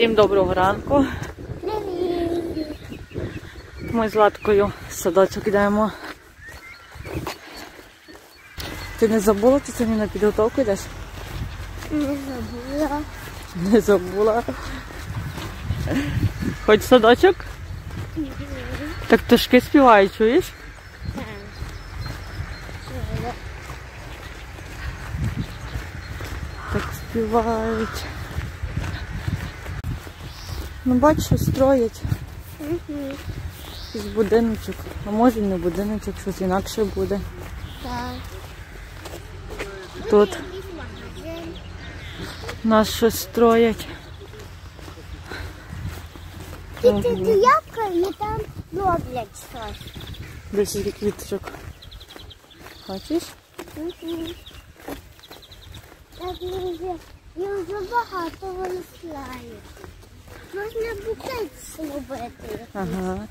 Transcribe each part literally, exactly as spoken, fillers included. Всім доброго ранку. Ми з Златкою в садочок йдемо. Ти не забула, ти самі на підготовку йдеш? Не забула. Не забула. Хоч садочок? Ні. Так пташки співають, чуєш? Так. Так співають. Ну бачу, строять. Угу. Із будиночок. А може не будиночок, щось інакше буде. Так. Тут нас щось строять. Тут яблука і там роблять щось. Десь є квіточок. Хочеш? Угу. Так, я вже багато вирішляю. Можна букет зробити. Ага.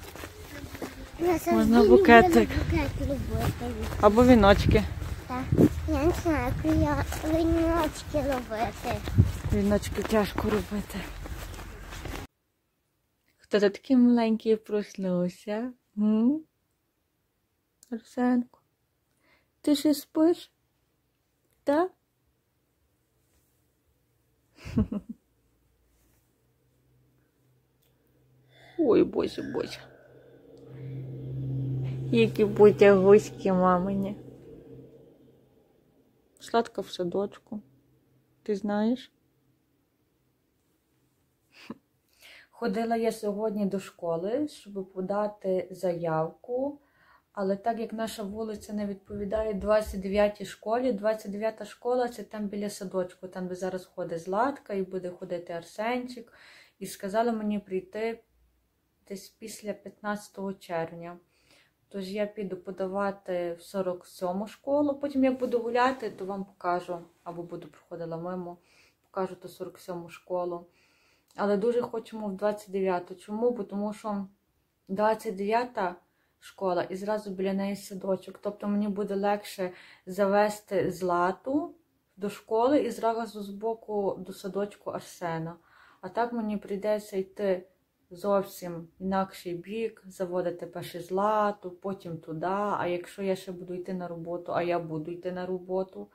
Можна букетик. Або віночки. Так. Я не знаю, як віночки робити. Віночки тяжко робити. Хто тут такий маленький проснувся? М? Арсенко, ти ще спиш? Так? Ой, боже, боже. Які потягуські мамині. Сладка в садочку. Ти знаєш? Ходила я сьогодні до школи, щоб подати заявку. Але так як наша вулиця не відповідає двадцять дев'ятій школі, двадцять дев'ята школа – це там біля садочку, там де зараз ходить Златка і буде ходити Арсенчик. І сказали мені прийти десь після п'ятнадцятого червня. Тож я піду подавати в сорок сьому школу, потім я буду гуляти, то вам покажу, або буду проходила мимо, покажу ту сорок сьому школу. Але дуже хочемо в двадцять дев'яту. Чому? Бо тому що двадцять дев'ята школа і зразу біля неї садочок. Тобто мені буде легше завести Злату до школи і зразу з боку до садочку Арсена. А так мені прийдеться йти зовсім інакший бік, заводити перше Злату, потім туди, а якщо я ще буду йти на роботу, а я буду йти на роботу,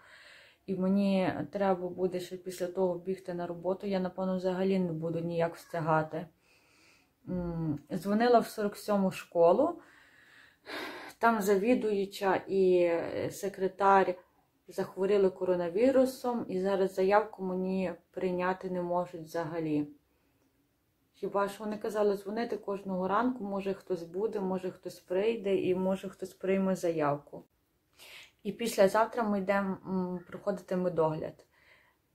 і мені треба буде ще після того бігти на роботу, я, напевно, взагалі не буду ніяк встигати. Дзвонила в сорок сьому школу, там завідуюча і секретар захворіли коронавірусом, і зараз заявку мені прийняти не можуть взагалі. Хіба що вони казали дзвонити кожного ранку, може хтось буде, може хтось прийде і може хтось прийме заявку. І післязавтра ми йдемо проходити медогляд.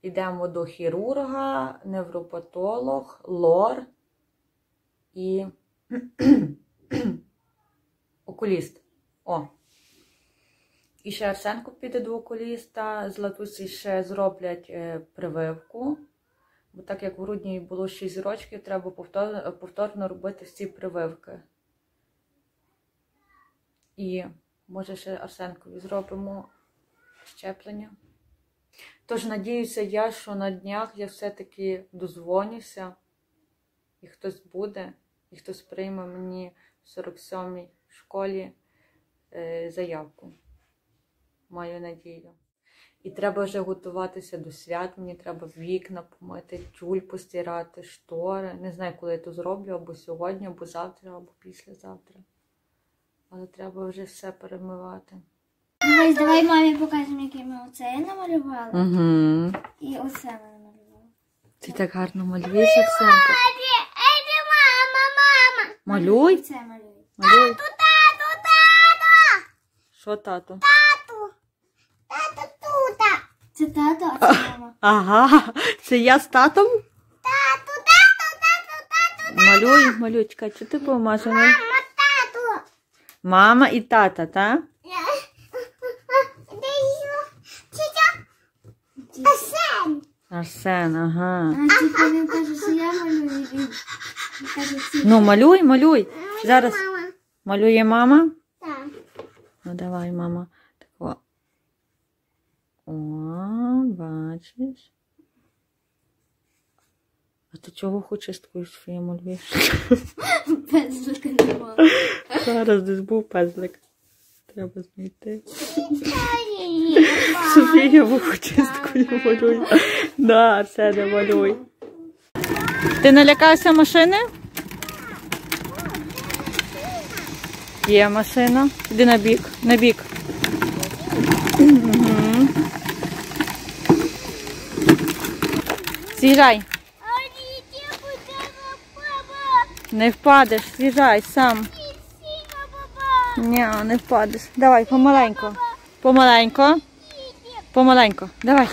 Йдемо до хірурга, невропатолог, лор і окуліст. О! І ще Арсенко піде до окуліста, Златусі ще зроблять прививку. Бо так як в грудні було шість років, треба повторно, повторно робити всі прививки. І може ще Арсенкові зробимо щеплення. Тож надіюся я, що на днях я все-таки дозвонюся, і хтось буде, і хтось прийме мені в сорок сьомій школі заявку. Маю надію. І треба вже готуватися до свят, мені треба вікна помити, тюль постирати, штори. Не знаю, коли я то зроблю, або сьогодні, або завтра, або післязавтра. Але треба вже все перемивати. Давай, давай мамі покажемо, яке ми оце намалювали. Угу. І оце ми намалювали. Ти так гарно малюєш, Арсенко. Мама, мама. Малюй? Це малюй. Малюй. Тату, тату, тату! Що тату? Це тато, а це мама. Ага, це я з татом? Тату, тату, тату, тату, тату. Малюй, малюй, чекай, чи ти помажена? Мама, тату. Мама і тата, так? Арсен. Арсен, ага. А тільки він каже, що я малюю. Ну, малюй, малюй. Зараз малює мама? Так. Ну, давай, мама. О, бачиш? А ти чого хочеш такою в своєму Льві? Пензлика немає. Зараз десь був пензлик. Треба знайти. Софія Вухочисткою малює. Да, це не малюй. Ти налякався машини? Є машина. Іди на бік. На бік. Угу. З'їжджай. Не впадеш, з'їжджай сам. Ні, не впадеш. Давай, помаленько. Помаленько. Помаленько. Давай.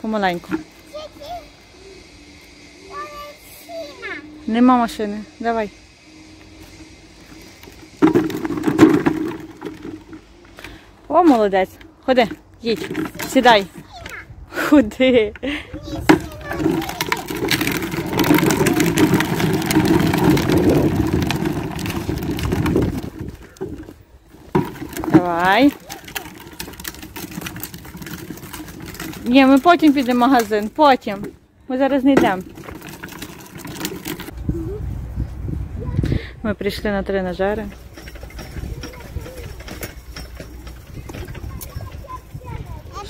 Помаленько. Нема машини. Давай. О, молодець. Ходи, їдь. Сідай. Ходи. Давай. Ні, ми потім підемо в магазин. Потім. Ми зараз не йдемо. Ми прийшли на тренажери.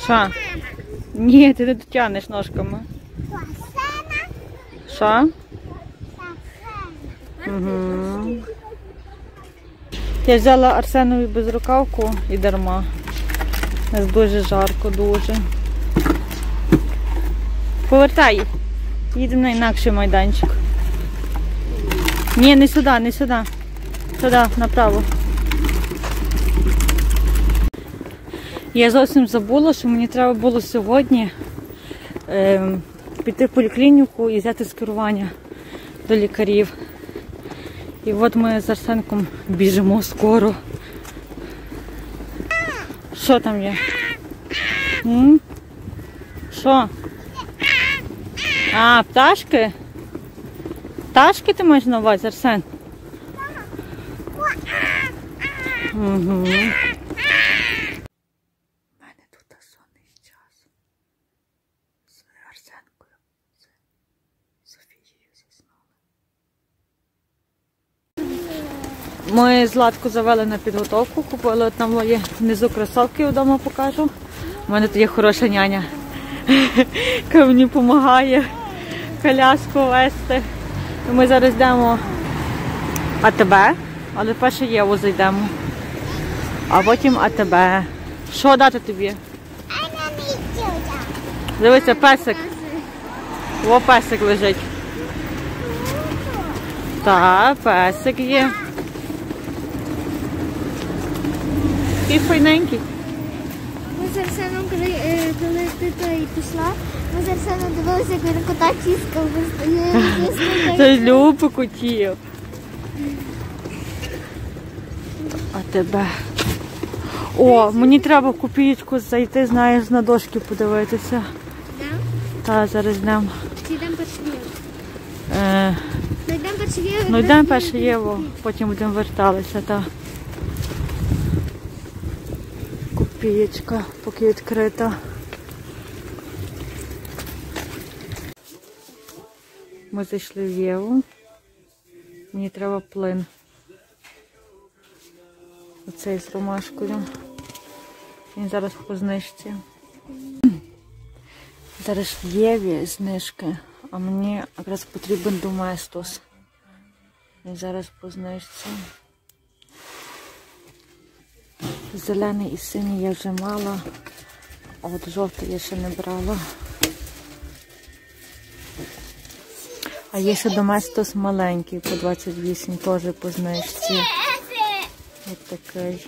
Що? Ні, ти не дотягнеш ножками. Що? Угу. Я взяла Арсенові безрукавку і дарма. У нас дуже жарко, дуже. Повертай. Їдемо на інакший майданчик. Ні, не сюди, не сюди. Сюди, направо. Я зовсім забула, що мені треба було сьогодні е, піти в поліклініку і взяти скерування до лікарів. І от ми з Арсенком біжимо скоро. Що там є? М? Що? А, пташки? Пташки ти маєш на увазі, Арсен? Угу. У мене тут сонний час з Арсенкою, з Софією заснули. Ми Златку завели на підготовку, купили там мої внизу кросовки, вдома покажу. У мене тут є хороша няня, яка мені допомагає коляску вести. Ми зараз йдемо АТБ, але перше Єву зайдемо, а потім АТБ. Що дати тобі? Дивися, песик. О, песик лежить. Та, песик є. Такий файненький. Ми з Арсеном, коли ти пішла, ми з Арсеном дивилися, як він кота тіскав. Та любить котів. А тебе? О, мені треба в копійку зайти, знаєш, на дошки подивитися. Йдемо? Так, зараз йдемо. Чи йдемо перше Єву? Ну йдемо перше Єву. Ну йдемо перше Єву, потім будемо верталися, так. Копієчка, поки відкрита. Ми зайшли в Єву. Мені треба плин. Оцей з ромашкою. Він зараз по знижці. Зараз в Єві знижки, а мені якраз потрібен доместос. Він зараз по знижці. Зелений і синій я вже мала, а от жовтий я ще не брала. А є ще доместос маленький, по двадцять вісім, теж по знижці. Ось такий.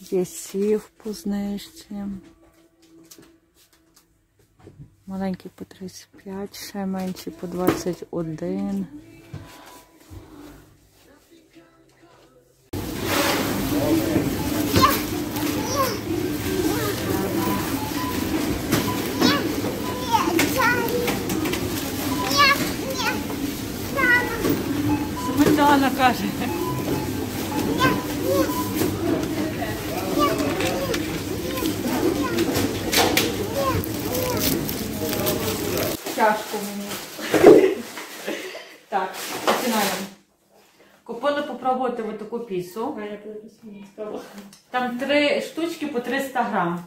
Є сів по знижці. Маленький по тридцять п'ять, ще менший по двадцять один. Сметана, каже. тяжко мені. Так, починаємо. Купили попробувати ось таку піцу. Там три штучки по триста грам.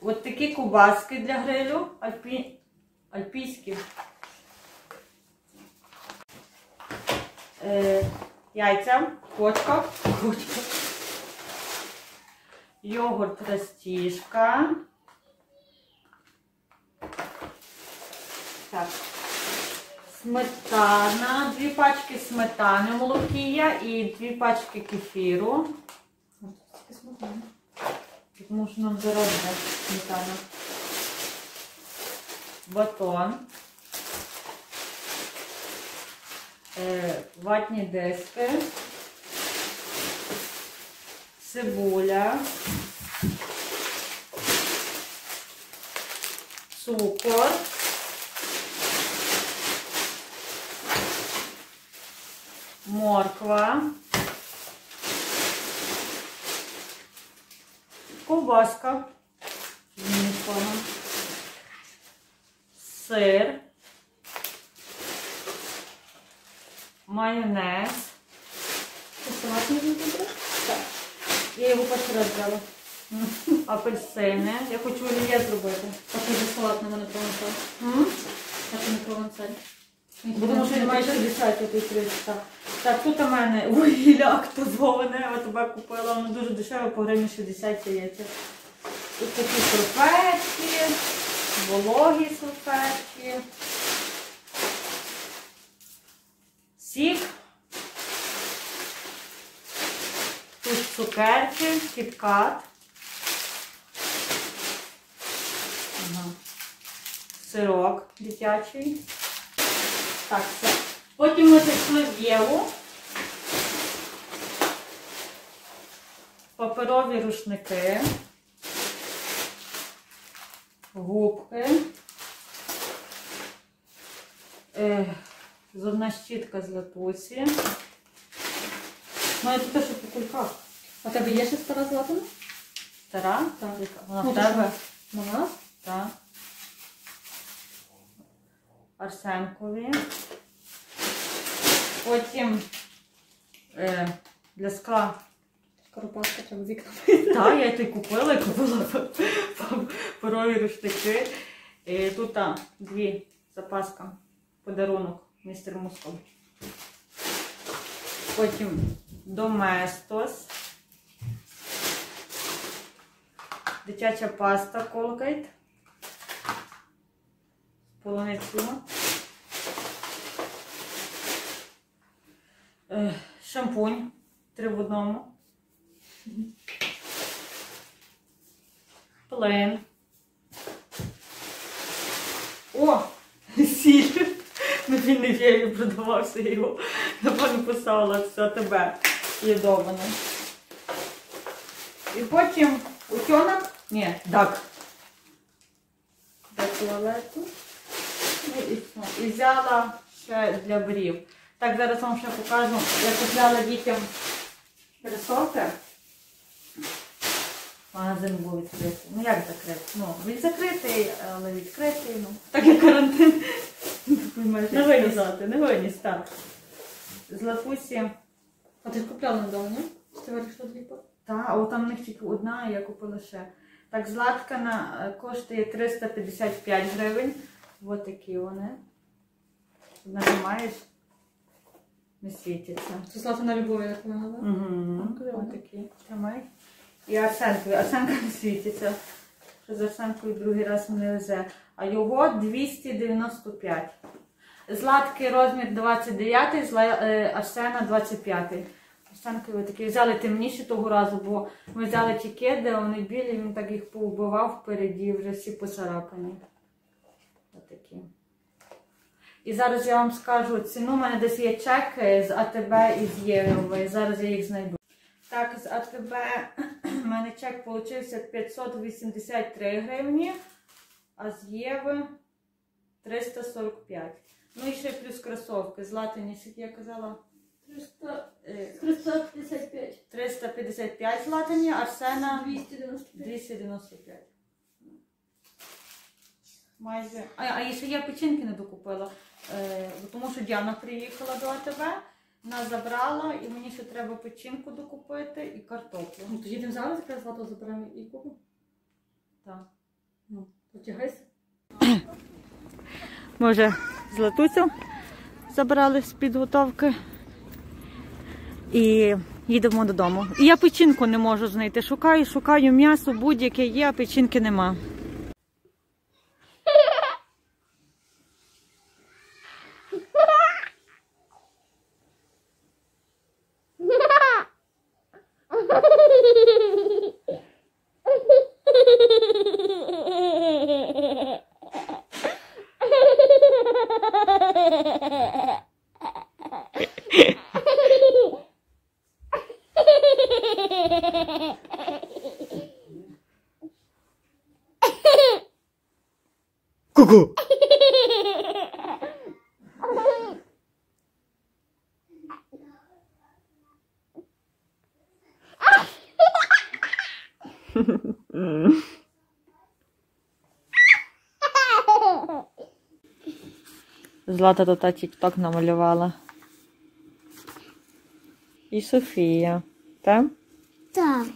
Ось такі ковбаски для грилю, альпі... альпійські. Е, яйця, кочка, кочка. Йогурт, растіжка. Так. Сметана, дві пачки сметани молокія і дві пачки кефіру. Тому що нам заробляє сметана. Батон. Е, ватні диски. Цибуля. Цукор. Морква. Ковбаска з міконом, сир, майонез. І я його перший раз брала. Апельсини. Я хочу олів'є зробити. Поки вже салат на мене провансаль. Так, не провансаль. Будемо, що я майже десять тут речі. Так, тут у мене вугілля активоване, я тебе купила, воно дуже дешево, по гривні шістдесят яйця. Тут такі салфетки, вологі салфетки, сік, тут цукерки, кіткат, сирок дитячий. Так, все. Потім ми зайшли в Єву. Паперові рушники, губки, е, зубна щітка з латусі. Ну, я тут теж по кульках. А в тебе є ще стара з латами? Стара? Так. Вона в тебе? Вона? Так. Арсенкові. Потім е, для скла. Коропаска треба з вікна. Так, я її купила і купила паперові рушники. Е, тут та, дві запаска, подарунок містер Мусков. Потім Доместос. Дитяча паста Colgate. Полуницю. Шампунь три в одному, плин, о, сіль, ну він не вірю, продавався його, напевно писала, все тебе їдоване. І потім утенок, ні, дак, для туалету, і взяла ще для брів. Так, зараз вам ще покажу, я купляла дітям кросовки. Магазин був відкритий. Ну як закритий? Ну, він закритий, але відкритий. Ну. Так як карантин. Не вилізати, не виліз, так. З Лапусі. А ти ж купляла недавно, ні? Ти вирішила дві пари? Так, а там в них тільки одна, і я купила ще. Так, Златкана коштує триста п'ятдесят п'ять гривень. Ось такі вони. Нажимаєш. Не світиться. Це Злата на любові, як вона говорила? Ось такі. Тримай. І Арсенкові. Арсенка не світиться. З Арсенкою другий раз мене везе. А його двісті дев'яносто п'ять. Златки розмір двадцять дев'ятий, Арсена двадцять п'ятий. Арсенкові такі. Взяли темніші того разу, бо ми взяли ті кеди, а вони білі, він так їх повбивав впереді, вже всі поцарапані. Ось такі. І зараз я вам скажу ціну, у мене десь є чек з АТБ і з Єврової, зараз я їх знайду. Так, з АТБ у мене чек вийшов п'ятсот вісімдесят три гривні, а з Єви триста сорок п'ять. Ну і ще плюс кросовки, златані, скільки я казала? триста п'ятдесят п'ять. триста п'ятдесят п'ять златані, Арсена двісті дев'яносто п'ять. двісті дев'яносто п'ять. майже. А, а і ще я печінки не докупила, е, тому що Діана приїхала до АТВ, вона забрала, і мені ще треба печінку докупити і картоплю. Ну, тоді їдемо зараз, якраз злато заберемо і купимо. Так. Ну, потягайся. Ми вже Златусю забрали з підготовки і їдемо додому. І я печінку не можу знайти, шукаю, шукаю м'ясо, будь-яке є, а печінки нема. Ку-ку! Злата тут тік-ток намалювала. І Софія, так? Так.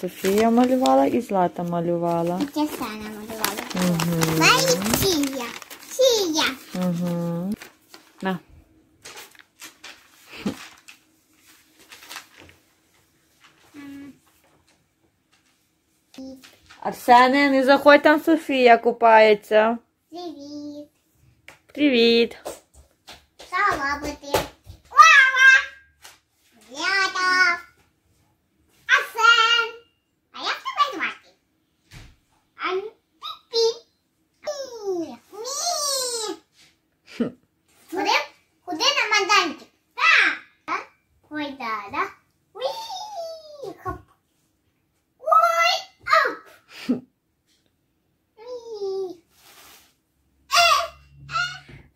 Софія малювала і Злата малювала. І я сама малювала. Угу. Марія, Сія. Угу. На. Арсене, не заходь, там Софія купається. Привіт. Привіт. Сала бути.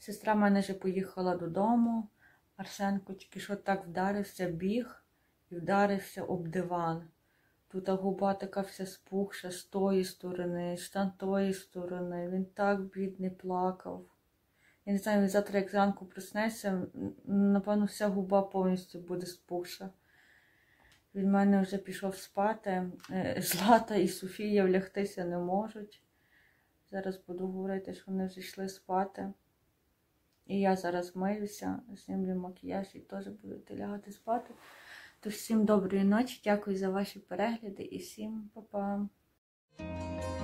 Сестра в мене вже поїхала додому. Арсенко тільки що так вдарився, біг і вдарився об диван. Тут губа така вся спухша з тої сторони, з тантої сторони. Він так бідний плакав. Я не знаю, він завтра як зранку проснеться, напевно, вся губа повністю буде спухша. Він мене вже пішов спати. Злата і Софія влягтися не можуть. Зараз буду говорити, що вони вже йшли спати. І я зараз миюся, знімлю макіяж і теж будете лягати спати. Тож всім доброї ночі, дякую за ваші перегляди і всім па-па!